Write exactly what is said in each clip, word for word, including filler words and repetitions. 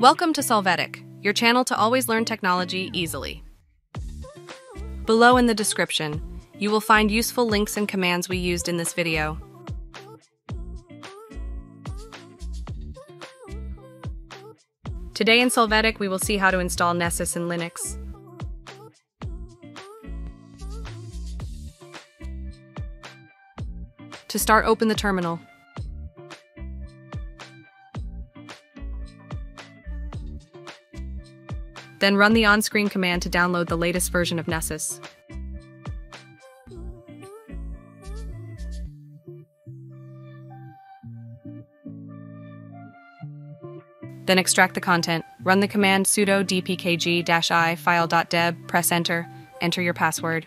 Welcome to Solvetic, your channel to always learn technology easily. Below in the description, you will find useful links and commands we used in this video. Today in Solvetic, we will see how to install Nessus in Linux. To start, open the terminal. Then run the on-screen command to download the latest version of Nessus. Then extract the content. Run the command sudo dpkg-i file.deb, press enter, enter your password.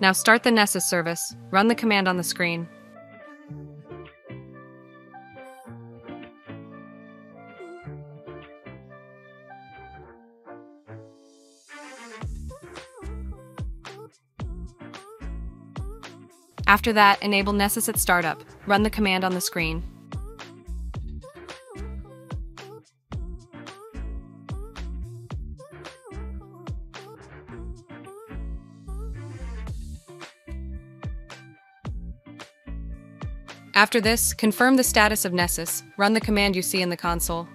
Now start the Nessus service, run the command on the screen. After that, enable Nessus at startup, run the command on the screen. After this, confirm the status of Nessus, run the command you see in the console.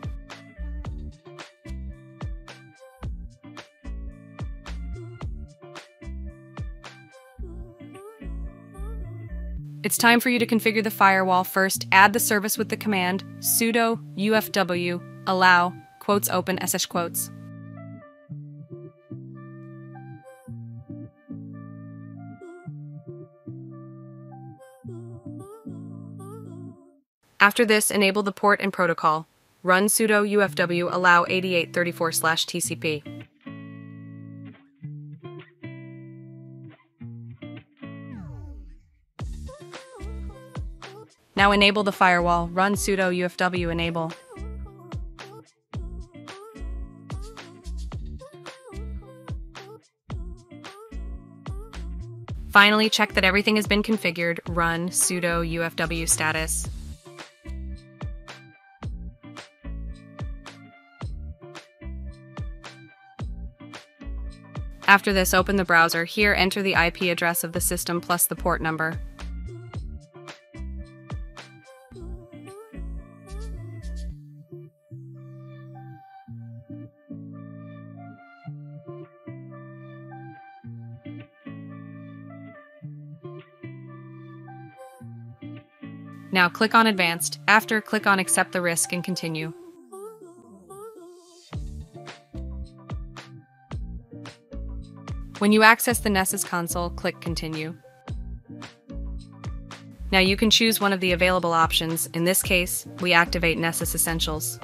It's time for you to configure the firewall. First, add the service with the command sudo U F W allow quotes open S S quotes. After this, enable the port and protocol. Run sudo U F W allow eighty-eight thirty-four slash T C P. Now enable the firewall. Run sudo U F W enable. Finally, check that everything has been configured. Run sudo U F W status. After this, open the browser. Here, enter the I P address of the system plus the port number. Now, click on Advanced. After, click on Accept the Risk and Continue. When you access the Nessus console, click Continue. Now you can choose one of the available options. In this case, we activate Nessus Essentials.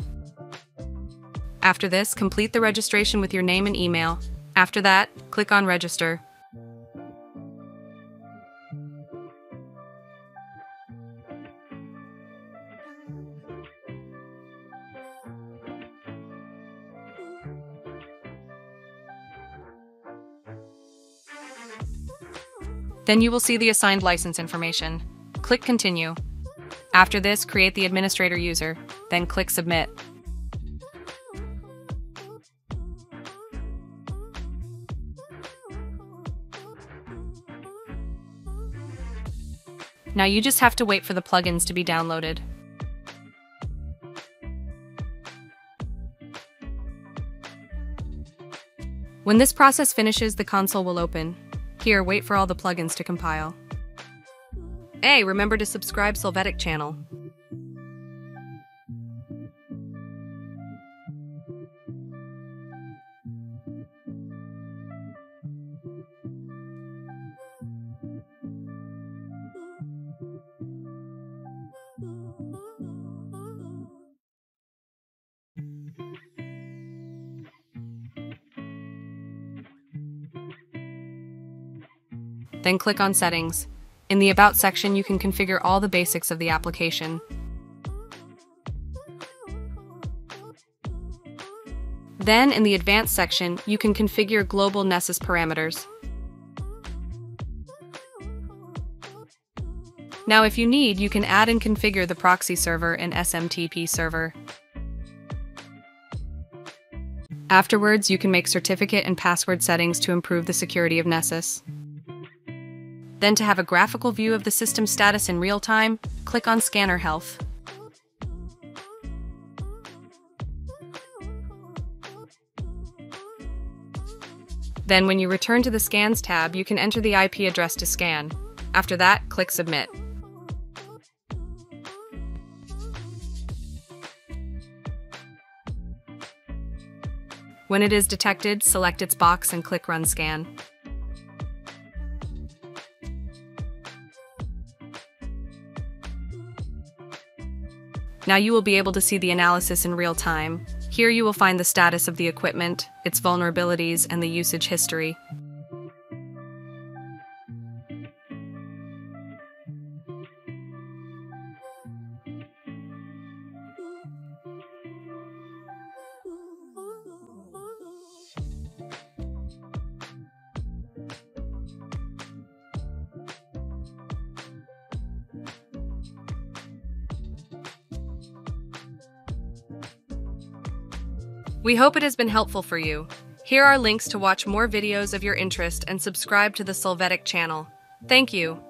After this, complete the registration with your name and email. After that, click on Register. Then you will see the assigned license information. Click Continue. After this, create the administrator user, then click Submit. Now you just have to wait for the plugins to be downloaded. When this process finishes, the console will open. Here, wait for all the plugins to compile. Hey, remember to subscribe Solvetic channel. then click on Settings. In the About section, you can configure all the basics of the application. Then, in the Advanced section, you can configure global Nessus parameters. Now, if you need, you can add and configure the proxy server and S M T P server. Afterwards, you can make certificate and password settings to improve the security of Nessus. Then, to have a graphical view of the system status in real time, click on Scanner Health. Then, when you return to the Scans tab, you can enter the I P address to scan. After that, click Submit. When it is detected, select its box and click Run Scan. Now you will be able to see the analysis in real time. Here you will find the status of the equipment, its vulnerabilities, and the usage history. We hope it has been helpful for you. Here are links to watch more videos of your interest and subscribe to the Solvetic channel. Thank you.